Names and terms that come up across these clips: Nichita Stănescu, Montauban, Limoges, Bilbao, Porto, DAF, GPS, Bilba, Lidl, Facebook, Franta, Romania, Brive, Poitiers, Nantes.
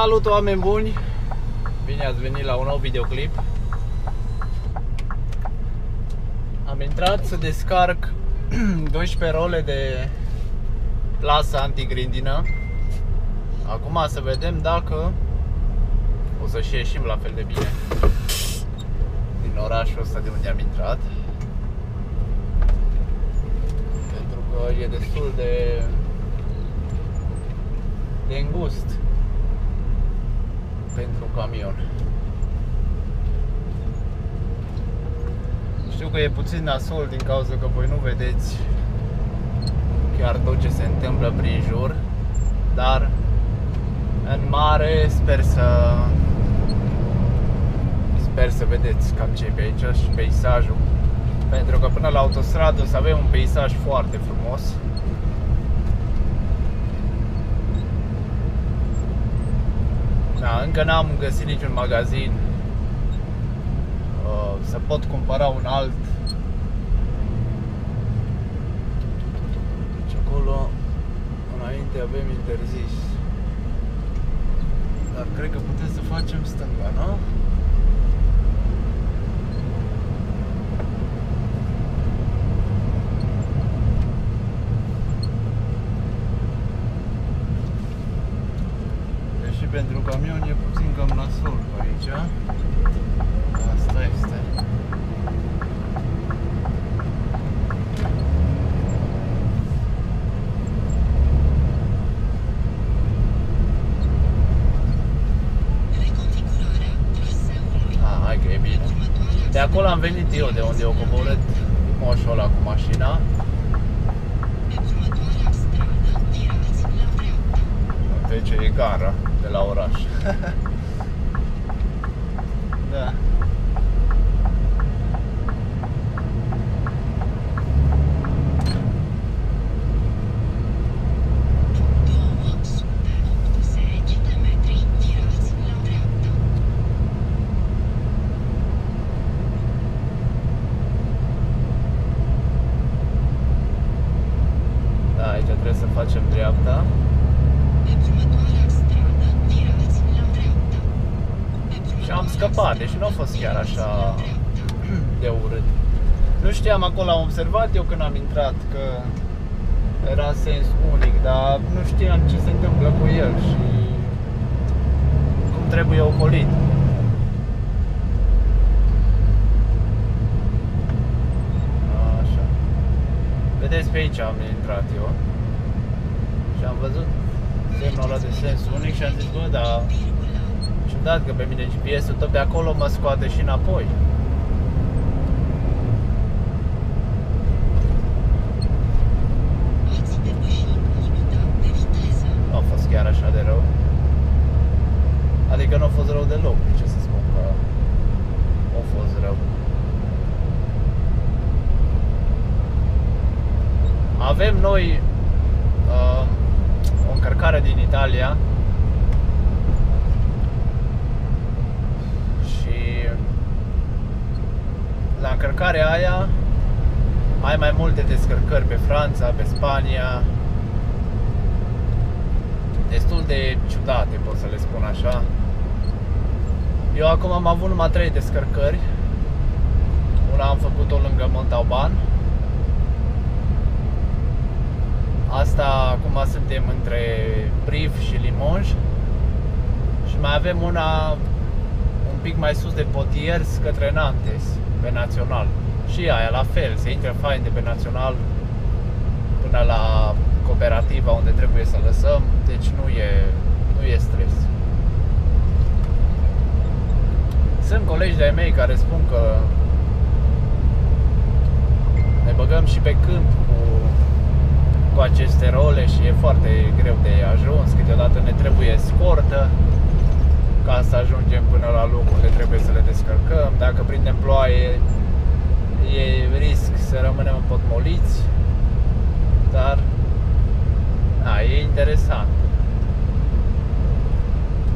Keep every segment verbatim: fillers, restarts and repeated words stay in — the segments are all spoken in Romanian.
Salut, oameni buni! Bine ați venit la un nou videoclip. Am intrat să descarc douăsprezece role de plasa antigrindină. Acum să vedem dacă o să și ieșim la fel de bine din orașul ăsta de unde am intrat, pentru că e destul de de îngust pentru camion. Știu că e puțin nasol din cauza că voi nu vedeți chiar tot ce se întâmplă prin jur, dar în mare sper să sper să vedeți cam ce e pe aici și peisajul, pentru că până la autostradă o să avem un peisaj foarte frumos. Da, încă n-am găsit niciun magazin uh, să pot cumpăra un alt. Deci acolo înainte avem interzis, dar cred că putem să facem stânga, nu? Pentru camion e puțin cam nasol pe aici. Asta este. Ah, hai că e bine. De acolo am venit eu, de unde eu coborât moșul ăla cu mașina. Deci e gara de la oraș. Da. Da, aici trebuie să facem dreapta. Am scăpat, deci nu a fost chiar așa de urât. Nu știam, acolo am observat eu când am intrat că era sens unic, dar nu știam ce se întâmplă cu el și cum trebuie ocolit. Așa. Vedeți, pe aici am intrat eu și am văzut semnul ăla de sens unic și am zis, bă, da, ciudat că pe mine G P S-ul tot de acolo mă scoate și înapoi. Nu a fost chiar așa de rău. Adică nu a fost rău deloc, ce să spun că a fost rău. Avem noi uh, o încărcare din Italia. La încărcarea aia ai mai multe descărcări pe Franța, pe Spania. Destul de ciudate, pot să le spun așa. Eu acum am avut numai trei descărcări. Una am făcut-o lângă Montauban. Asta acum suntem între Brive și Limoges. Și mai avem una un pic mai sus de Poitiers către Nantes, pe național. Și aia la fel, se intră fain de pe național până la cooperativa unde trebuie să lăsăm, deci nu e, nu e stres. Sunt colegi de-ai mei care spun că ne băgăm și pe câmp cu, cu aceste role și e foarte greu de ajuns, câteodată ne trebuie scortă ca să ajungem până la locul unde trebuie să le descărcăm. Dacă prindem ploaie, e risc să rămânem împotmoliți, dar na, e interesant.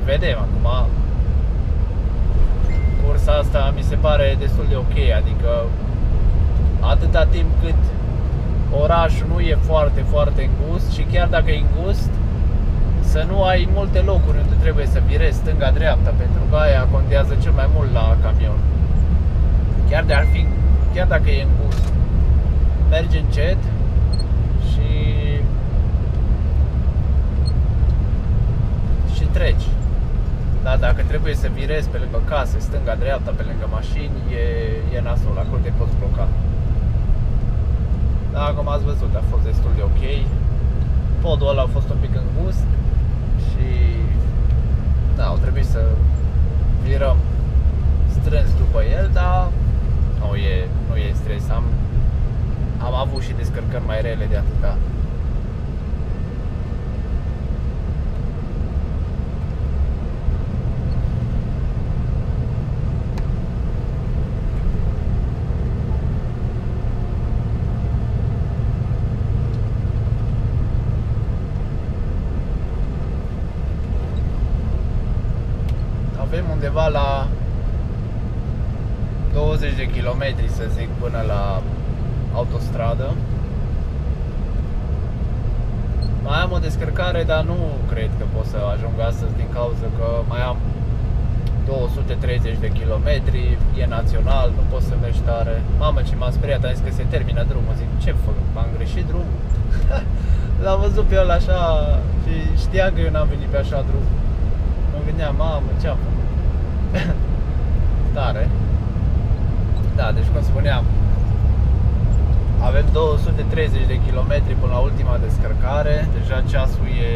Vedem acum. Cursa asta mi se pare destul de ok, adică atâta timp cât orașul nu e foarte, foarte îngust și chiar dacă e îngust, să nu ai multe locuri unde trebuie să virezi stânga-dreapta, pentru că aia contează cel mai mult la camion. Chiar de ar fi, chiar dacă e în curs, merge încet și și treci. Da, dacă trebuie să virezi pe lângă case, stânga-dreapta, pe lângă mașini, e, e nasul, acolo te poți bloca. Da, cum ați văzut, a fost destul de ok. Podul ăla a fost un pic îngust și da, au trebuit să virăm strâns după el, dar nu e, nu e stres. Am, am avut și descărcări mai rele de atâta. Undeva la douăzeci de kilometri, să zic, până la autostradă. Mai am o descărcare, dar nu cred că pot să ajung astăzi din cauza că mai am două sute treizeci de kilometri, e național, nu pot să mergi tare. Mamă, ce m-am speriat, am zis că se termină drumul, zic, ce fac, m-am greșit drumul? L-am văzut pe ăla așa și știam că eu n-am venit pe așa drum. Mă gândeam, mamă, ce-am făcut? Tare. Da, deci cum spuneam, avem două sute treizeci de kilometri până la ultima descărcare. Deja ceasul e...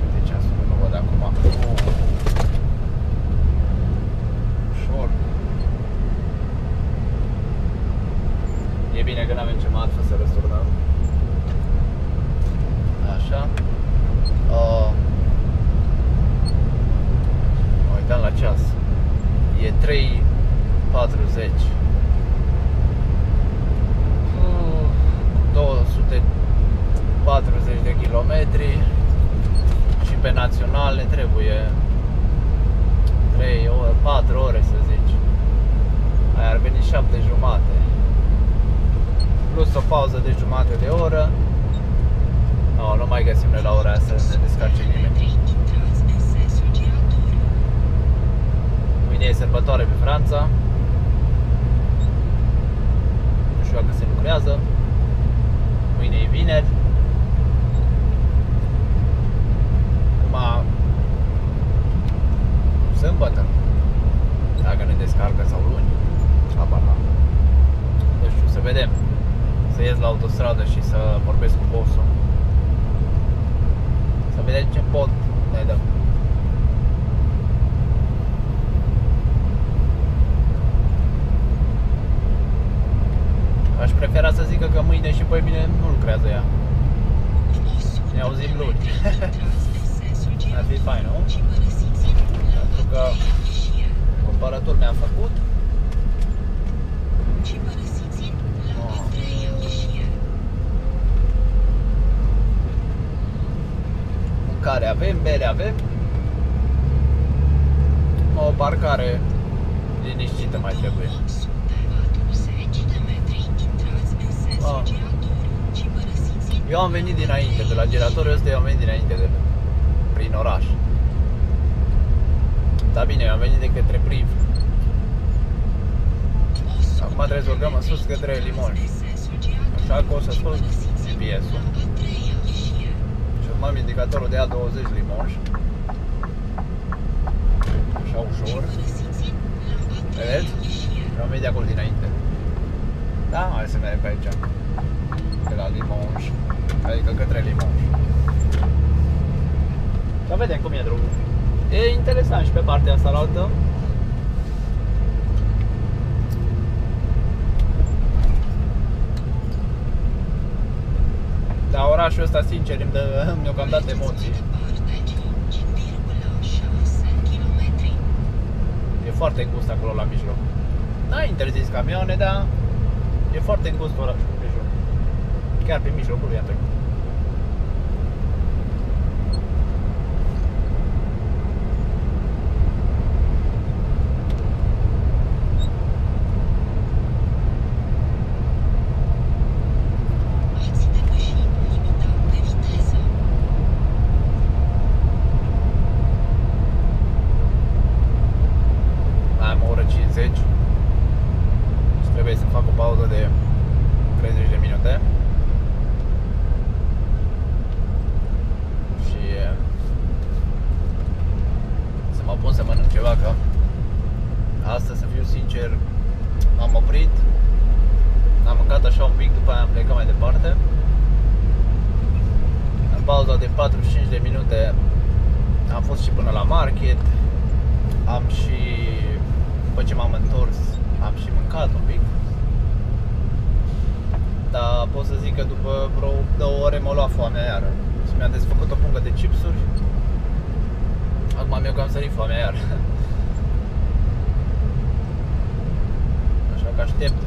Cât e ceasul? Nu văd acum. Ușor. E bine că n-avem ce marfă să răsturnăm. Așa. uh. La ceas. E trei patruzeci. două sute patruzeci de kilometri și pe național ne trebuie trei ore, patru ore, să zici. Aia ar veni șapte jumate. Plus o pauză de jumate de oră. No, nu mai găsim noi la ora asta să ne descarce nimeni. E sărbătoare pe Franța. Nu știu dacă se lucrează. Mâine e vineri. Acum sâmbătă, dacă ne descarcă, sau luni, habar n-am. Nu știu, să vedem. Să ies la autostradă și să vorbesc cu bossul. Să vedem ce pot ne dă. Aș prefera să zică că mâine și poi mine nu lucrează ea. Ne auzim luni. Ar fi fain, nu? Pentru că cumpărături mi-am făcut. Oh. Mâncare avem, bere avem. O parcare liniștită mai trebuie. Ah. Eu am venit dinainte de la giratorul ăsta, eu am venit dinainte de prin oraș. Dar bine, eu am venit de către Brive. Acum trebuie să urcăm în sus către Limoges. Așa că o să spun G P S-ul. Și urmăm indicatorul de A douăzeci Limoges. Așa ușor. Vedeți? Eu am venit de acolo dinainte. Da, hai să mergem pe aici, de la Limoges, adică către Limoges. Să vedem cum e drumul. E interesant și pe partea asta la altă. Dar orașul ăsta, sincer, îmi dă mi-o cam dat emoții. E foarte gust acolo la mijloc. N-ai interzis camioane, dar e foarte îngust orașul pe mijloc. Chiar pe mijlocul lui a trecut. pauza de patruzeci și cinci de minute am fost și până la market. Am și, după ce m-am întors, am și mâncat un pic. Dar pot să zic că după vreo două ore m-a luat foamea iară și mi-am desfăcut o pungă de chipsuri. Acum mi-o cam sărit foamea iară. Așa că aștept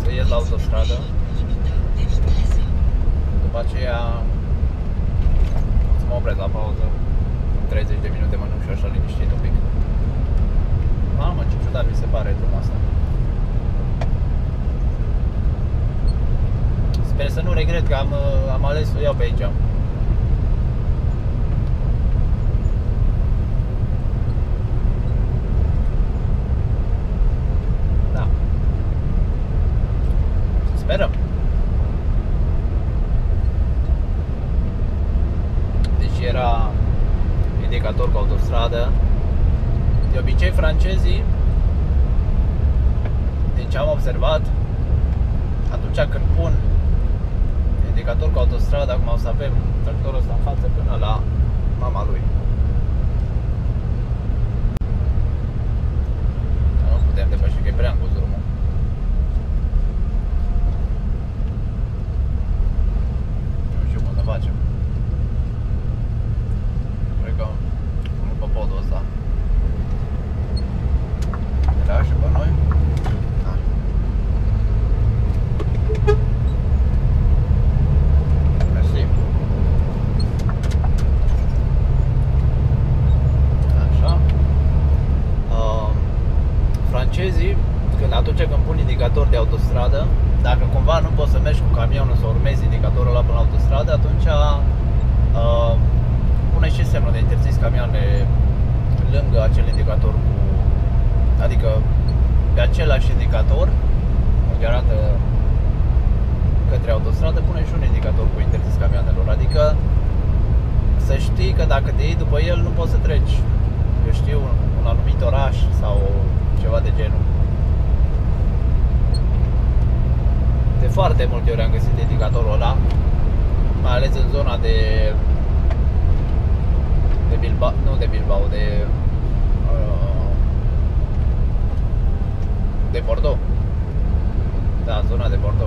să ies la autostradă. După aceea o să mă opresc la pauză. treizeci de minute mănânc și așa liniștit un pic. Mamă, ce ciudat mi se pare drumul asta. Sper să nu regret că am, am ales să iau pe aici. Da. Să sperăm. Deci era indicator cu autostradă. De obicei francezii, din ce am observat, atunci când pun indicator cu autostradă, acum o să avem tractorul ăsta în față până la mama lui. Nu putem depăși, că e prea îngust drumul. Nu știu cum să facem. Cred că nu pe podul ăsta. Era și pe noi. Da. Așa. Uh, francezii, când atunci când pun indicator de autostradă, dacă cumva nu poți să mergi cu camionul să urmezi indicatorul ăla până la autostradă, atunci uh, pune și semnul de interzis camioane lângă acel indicator cu, adică pe același indicator, care arată către autostradă, pune și un indicator cu interzis camioanelor, adică să știi că dacă te iei după el nu poți să treci, eu știu, un, un anumit oraș sau ceva de genul. De foarte multe ori am găsit indicatorul ăla, mai ales în zona de de Bilba, nu de Bilbao, de uh, de Porto. Da, zona de Porto.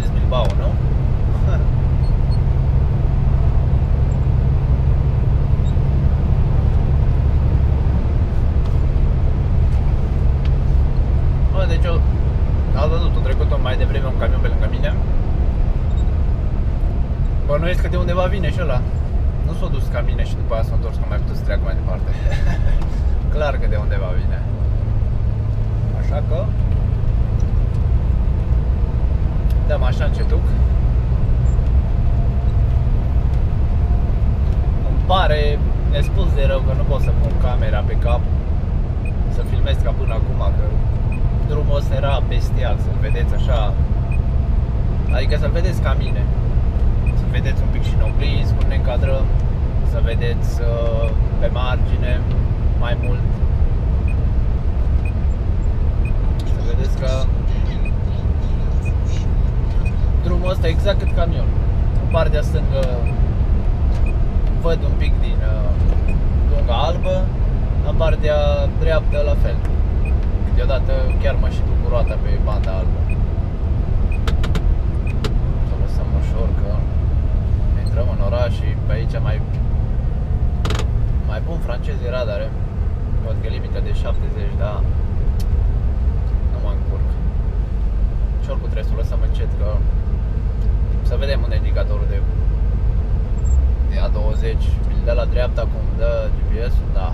Deci Bilbao, nu? Bă, deci eu am văzut-o trecut-o mai devreme un camion pe lângă mine. Bănuiesc că de undeva vine și ăla. Nu s-a dus ca mine și după aia s-a întors, că nu mai putut să treacă mai departe. Clar că de undeva vine. Așa că dăm așa încetuc. Îmi pare nespus de rău că nu pot să pun camera pe cap să filmez ca până acum, că drumul ăsta era bestial, să-l vedeți așa. Adică să-l vedeți ca mine. Să vedeți un pic și în oglins, cum ne încadrăm. Să vedeți uh, pe margine mai mult. Să vedeți că drumul ăsta e exact cât camion. În partea stângă văd un pic din uh, lunga albă. În partea dreaptă la fel. Câteodată chiar mă și duc cu roata pe banda albă. Să lăsăm ușor că intrăm în oraș și pe aici mai mai bun francezii radare. Văd că limita de șaptezeci, da. Nu mă încurc. Și oricum trebuie să o lăsăm încet, că să vedem unde e indicatorul de de A douăzeci. Mi-l dă la dreapta cum dă G P S-ul, da.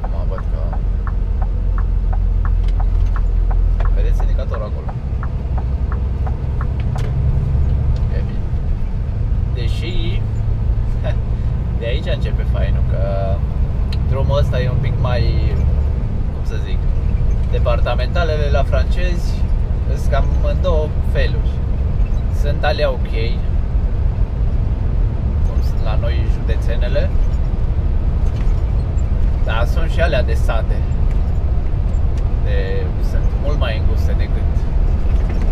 Acum văd că vedeți indicatorul acolo. E bine. Deși de aici începe fainul, că drumul ăsta e un pic mai, cum să zic, departamentalele la francezi sunt cam în două feluri. Sunt alea ok, la noi județenele, dar sunt și alea de sate, de, sunt mult mai înguste decât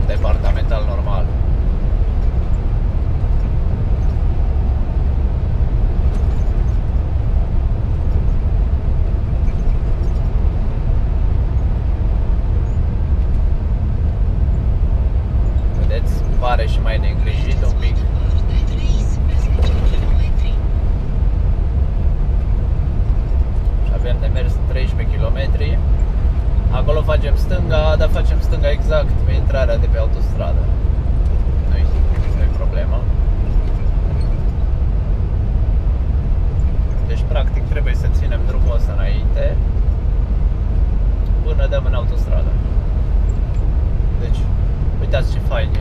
departamental normal. Pare și mai neîngrijit un pic. Și avem de mers treisprezece kilometri. Acolo facem stânga, dar facem stânga exact pe intrarea de pe autostradă. Nu-i, nu-i problema. Deci practic trebuie să ținem drumul ăsta înainte până dăm în autostradă. Deci, uitați ce fain e.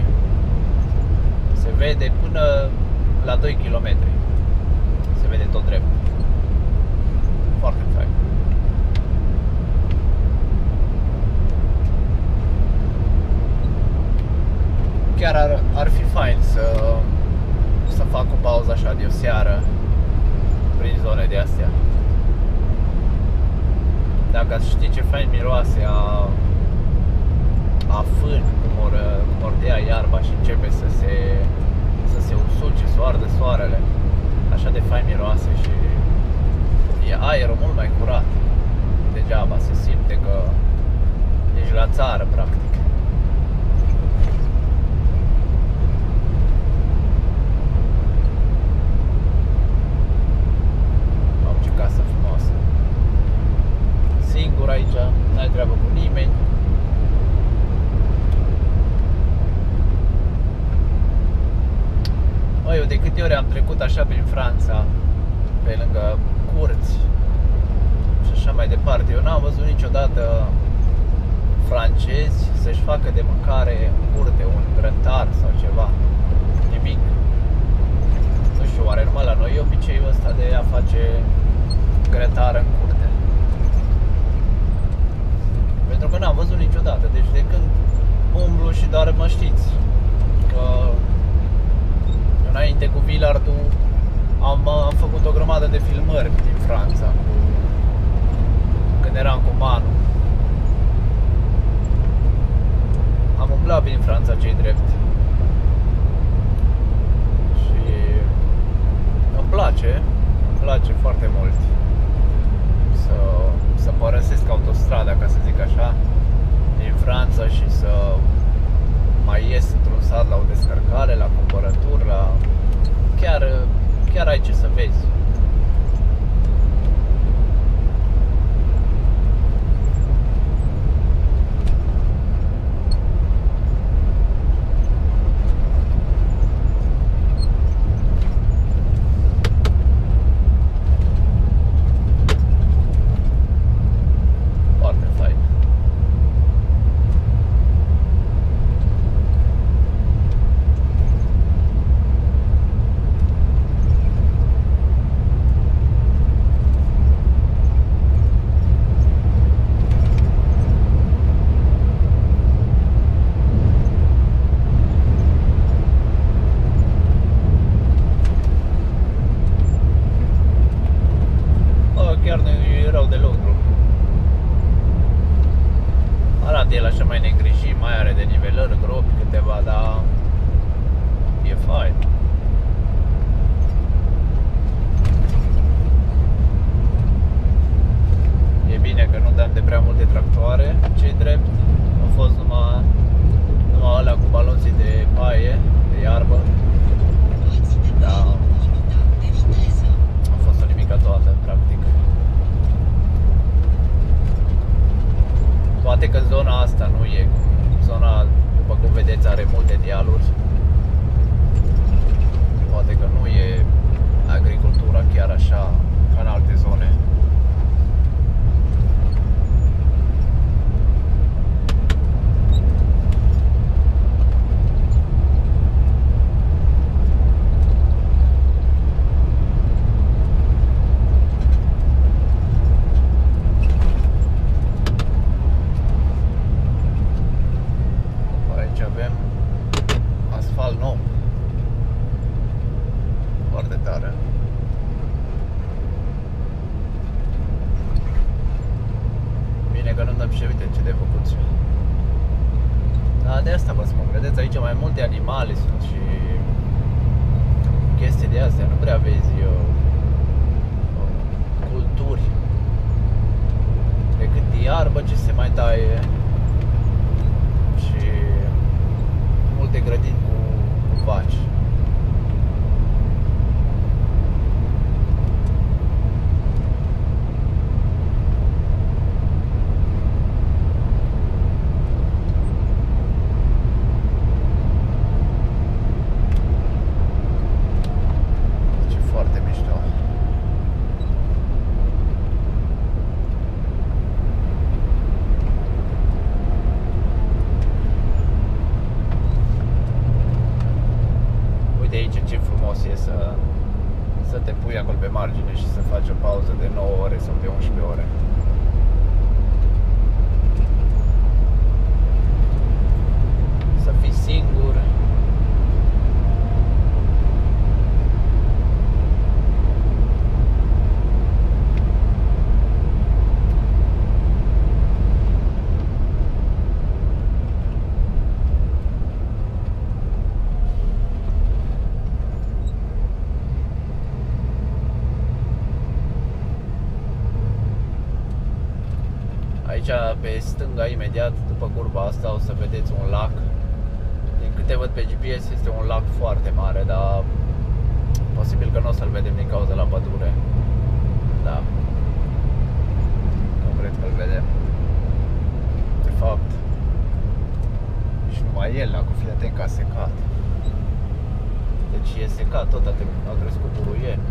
Se vede până la doi kilometri. Se vede tot drept. Foarte fain. Chiar ar, ar fi fain să, să fac o pauză așa de o seară prin zone de astea. Dacă ați ști ce fain miroase a a fân, cum or dea iarba și începe să se, să se usuce, să ardă soarele. Așa de fain miroase și e aerul mult mai curat. Degeaba se simte că ești la țară, practic. Au, ce casă frumoasă. Singur aici, n-ai treabă cu nimeni. Măi, eu de câte ori am trecut așa prin Franța, pe lângă curți și așa mai departe. Eu n-am văzut niciodată francezi să-și facă de mâncare în curte, un grătar sau ceva. Nimic. Nu știu, oare numai la noi e obiceiul ăsta de a face grătar în curte? Pentru că n-am văzut niciodată, deci de când umblu și doar mă știți că înainte cu Vilardu am, am făcut o grămadă de filmări din Franța, când eram cu Manu. Am umblat prin Franța, ce-i drept. Și îmi place, îmi place foarte mult să, să părăsesc autostrada, ca să zic așa, din Franța și să mai ies într-un sat la o descărcare, la cumpărături, la... Chiar, chiar ai ce să vezi. Foarte tare. ce de făcut. Și... dar de asta vă spun, vedeți aici mai multe animale sunt și chestii de astea, nu prea vezi eu, culturi decât iarbă ce se mai taie și multe grădini cu, cu vaci. Pe stânga, imediat după curba asta, o să vedeți un lac. Din câte văd pe G P S, este un lac foarte mare, dar posibil că nu o să-l vedem din cauza la pădure. Da. Nu cred că-l vedem. De fapt, și numai el, acum fii atent că a secat. Deci e secat, tot a crescut puruieni.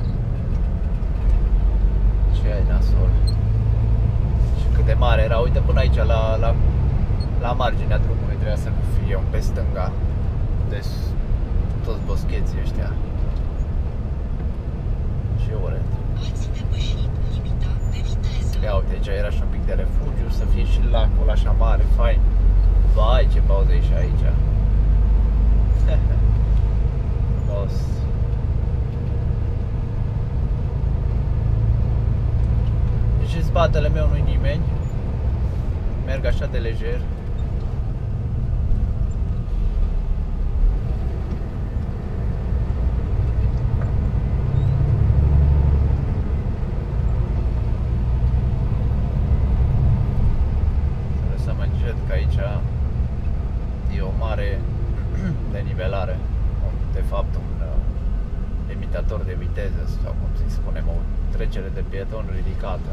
Ce ai nasol? Cât de mare era, uite până aici la, la, la marginea drumului trebuia să fie un pe stânga. Deci toți boscheții ăștia. Ce urât. Ia uite, aici era și un pic de refugiu, să fie și lacul așa mare, fain. Vai, ce pauză e și aici. Boss. Deci în spatele meu nu-i nimeni. Merg așa de lejer. Să lăsăm încet că aici e o mare denivelare. De fapt un limitator de viteză sau cum să-i spunem, o trecere de pieton ridicată.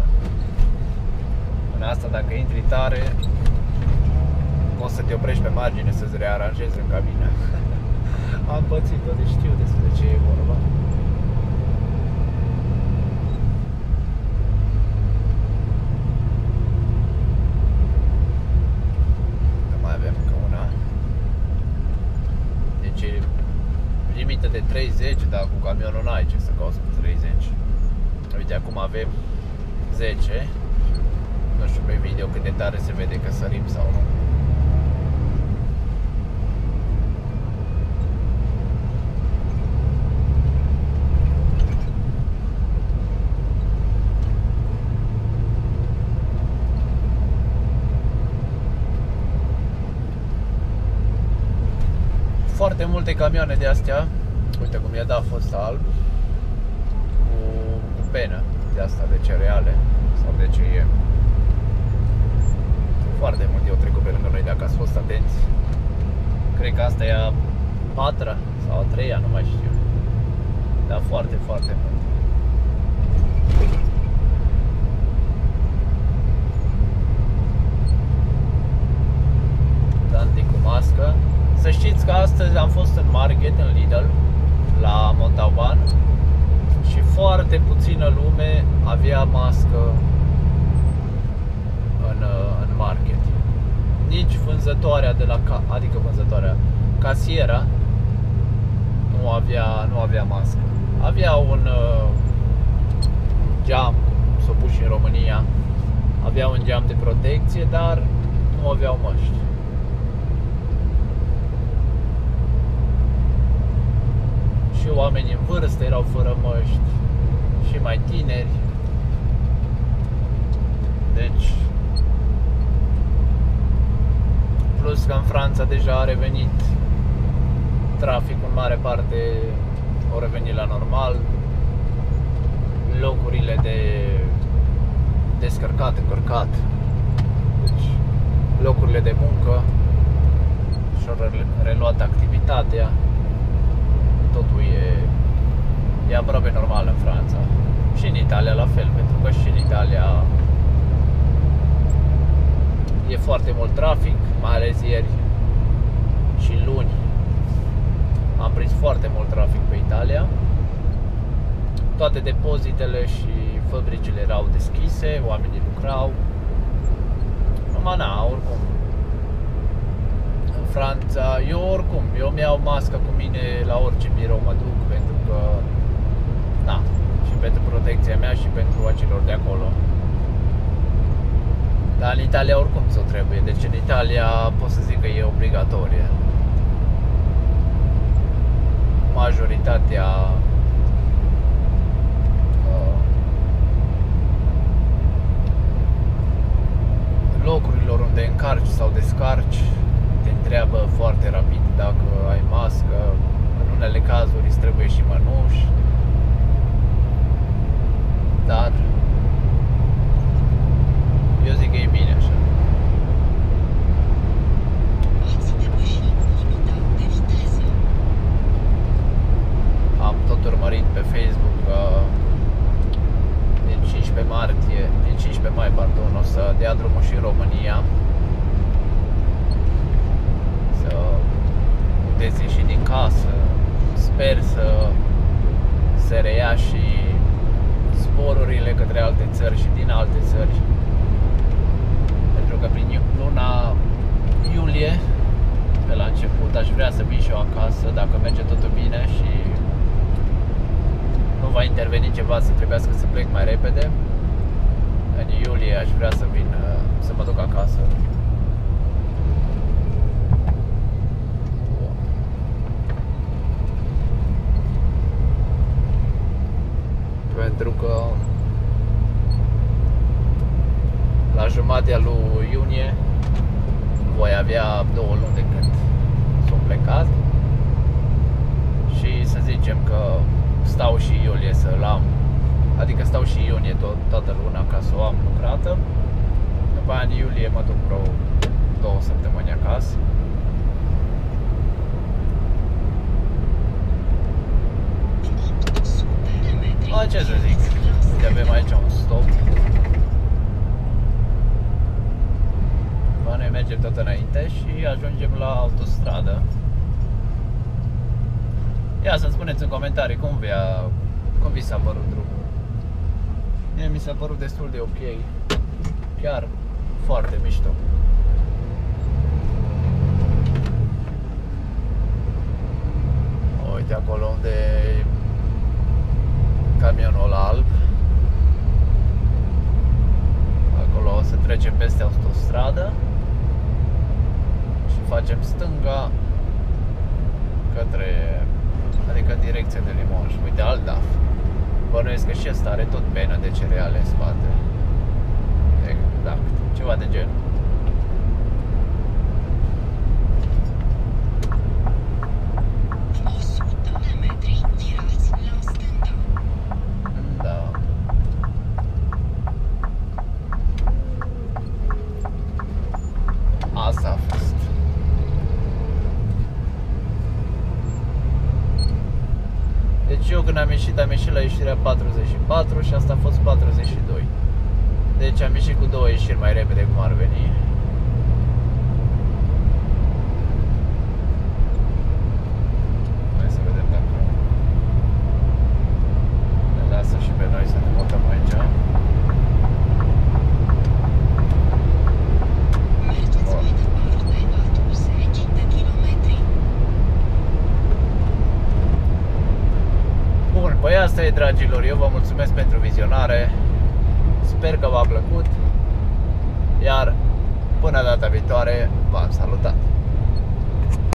În asta, dacă intri tare, poți să te oprești pe margine să-ți rearanjezi în cabină. Am pățit-o, deci știu despre ce e vorba. Că mai avem încă una. Deci e limită de treizeci, dar cu camionul n-ai ce să cauți cu treizeci. Uite, acum avem zece. Nu știu pe video cât de tare se vede că sărim sau nu. Foarte multe camioane de astea. Uite cum i-a dat fost alb cu, cu penă de asta de cereale sau de ce e. Foarte mult, eu trec pe lângă noi, dacă ați fost atenți. Cred că asta e a patra sau a treia, nu mai știu. Dar foarte, foarte mult. Tanti cu mască. Să știți că astăzi am fost în market, în Lidl, la Montauban. Și foarte puțină lume avea mască în, în market. Nici vânzătoarea de la ca, adică vânzătoarea, casiera nu avea, nu avea mască. Avea un uh, geam, cum s-o pus și în România. Avea un geam de protecție, dar nu aveau măști. Și oamenii în vârstă erau fără măști și mai tineri. Deci plus că în Franța deja a revenit traficul, în mare parte au revenit la normal. Locurile de descărcat, încărcat, deci locurile de muncă și-au reluat activitatea. Totul e, e aproape normal în Franța. Și în Italia la fel, pentru că și în Italia e foarte mult trafic, mai ales ieri și luni. Am prins foarte mult trafic pe Italia. Toate depozitele și fabricile erau deschise, oamenii lucrau. Numai na, oricum în Franța, eu oricum, eu mi-au mască cu mine la orice birou mă duc, pentru că na, și pentru protecția mea și pentru acelor de acolo. Dar în Italia oricum ți-o trebuie, deci în Italia pot să zic că e obligatorie. Majoritatea locurilor unde încarci sau descarci te întreabă foarte rapid dacă ai mască, în unele cazuri îți trebuie și mănuși. Dar eu zic că e bine așa. Am tot urmărit pe Facebook că din cincisprezece martie, din cincisprezece mai, pardon, o să dea drumul și România. Să puteți ieși din casă. Sper să se reia și sporurile către alte țări și din alte țări. Pentru că prin luna iulie, pe la început, aș vrea să vin și eu acasă, dacă merge totul bine și nu va interveni ceva să trebuiască să plec mai repede. În iulie aș vrea să vin, să mă duc acasă. Pentru că la jumatea lui iunie voi avea două luni de când sunt plecat. Și să zicem că stau și iulie să-l am, adică stau și iunie tot, toată luna ca să o am lucrată. După aia în iulie mă duc vreo două săptămâni acasă. A, ce să zic, uite, avem aici un stop. Noi mergem tot înainte și ajungem la autostradă. Ia să-mi spuneți în comentarii cum vi, a, cum vi s-a părut drumul. Mie mi s-a părut destul de ok. Chiar foarte mișto. Uite acolo unde e camionul alb. Acolo o să trecem peste autostradă și facem stânga către, adică direcția de Limoges. Uite, alt daf. Bănuiesc că și asta are tot benă de cereale în spate. Exact, ceva de genul. o sută de metri, virați la stânga. Da. Asta a fost. Deci eu când am ieșit, am ieșit la ieșirea patruzeci și patru și asta a fost patruzeci și doi. Deci am ieșit cu două ieșiri mai repede cum ar veni. Hai să vedem dacă ne lasă și pe noi să ne mutăm aici. Păi asta e, dragilor, eu vă mulțumesc pentru vizionare. Sper că v-a plăcut. Iar până data viitoare, v-am salutat.